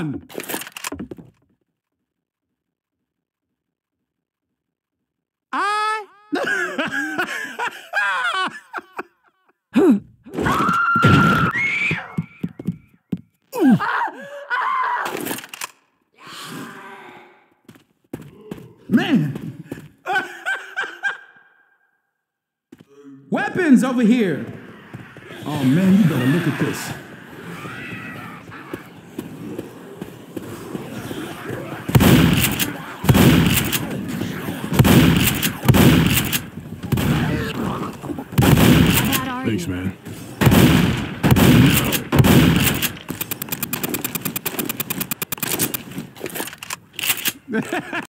on! Man! Weapons over here! Oh man, you better look at this. Thanks, man.